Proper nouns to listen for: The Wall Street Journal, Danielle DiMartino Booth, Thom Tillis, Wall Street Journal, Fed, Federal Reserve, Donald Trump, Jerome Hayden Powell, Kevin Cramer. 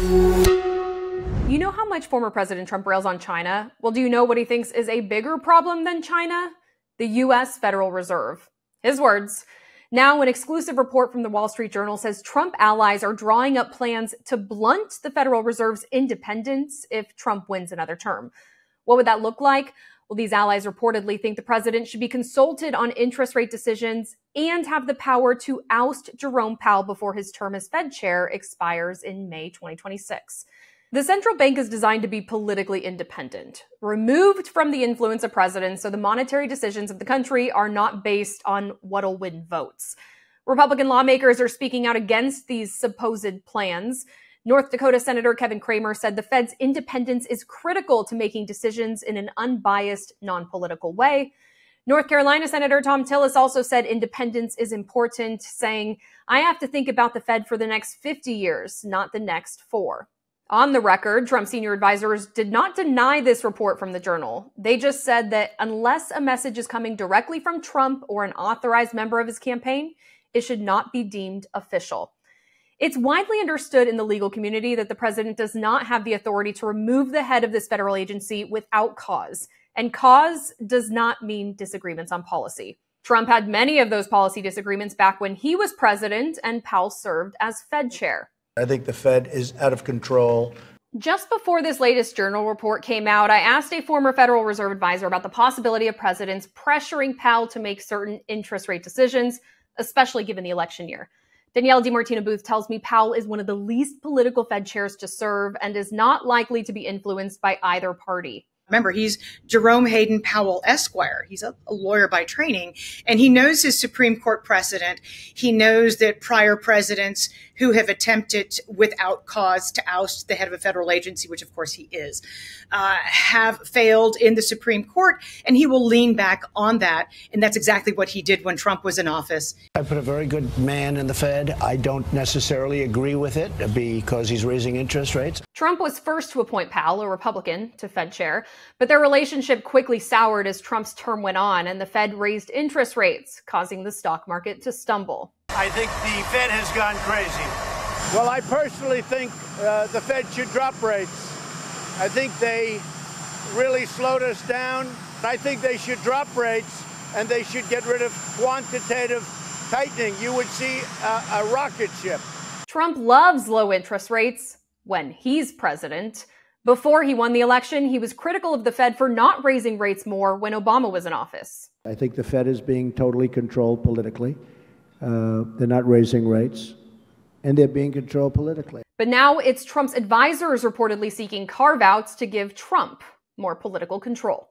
You know how much former President Trump rails on China? Well, do you know what he thinks is a bigger problem than China? The U.S. Federal Reserve. His words. Now, an exclusive report from the Wall Street Journal says Trump allies are drawing up plans to blunt the Federal Reserve's independence if Trump wins another term. What would that look like? Well, these allies reportedly think the president should be consulted on interest rate decisions and have the power to oust Jerome Powell before his term as Fed chair expires in May 2026. The central bank is designed to be politically independent, removed from the influence of presidents, so the monetary decisions of the country are not based on what'll win votes. Republican lawmakers are speaking out against these supposed plans. North Dakota Senator Kevin Cramer said the Fed's independence is critical to making decisions in an unbiased, non-political way. North Carolina Senator Thom Tillis also said independence is important, saying, "I have to think about the Fed for the next 50 years, not the next 4." On the record, Trump senior advisors did not deny this report from the Journal. They just said that unless a message is coming directly from Trump or an authorized member of his campaign, it should not be deemed official. It's widely understood in the legal community that the president does not have the authority to remove the head of this federal agency without cause, and cause does not mean disagreements on policy. Trump had many of those policy disagreements back when he was president and Powell served as Fed chair. I think the Fed is out of control. Just before this latest journal report came out, I asked a former Federal Reserve advisor about the possibility of presidents pressuring Powell to make certain interest rate decisions, especially given the election year. Danielle DiMartino Booth tells me Powell is one of the least political Fed chairs to serve and is not likely to be influenced by either party. Remember, he's Jerome Hayden Powell, Esquire. He's a lawyer by training, and he knows his Supreme Court precedent. He knows that prior presidents who have attempted without cause to oust the head of a federal agency, which of course he is, have failed in the Supreme Court, and he will lean back on that. And that's exactly what he did when Trump was in office. I put a very good man in the Fed. I don't necessarily agree with it because he's raising interest rates. Trump was first to appoint Powell, a Republican, to Fed chair. But their relationship quickly soured as Trump's term went on and the Fed raised interest rates, causing the stock market to stumble. I think the Fed has gone crazy. Well, I personally think the Fed should drop rates. I think they really slowed us down. I think they should drop rates and they should get rid of quantitative tightening. You would see a rocket ship. Trump loves low interest rates when he's president. Before he won the election, he was critical of the Fed for not raising rates more when Obama was in office. I think the Fed is being totally controlled politically. They're not raising rates, and they're being controlled politically. But now it's Trump's advisors reportedly seeking carve-outs to give Trump more political control.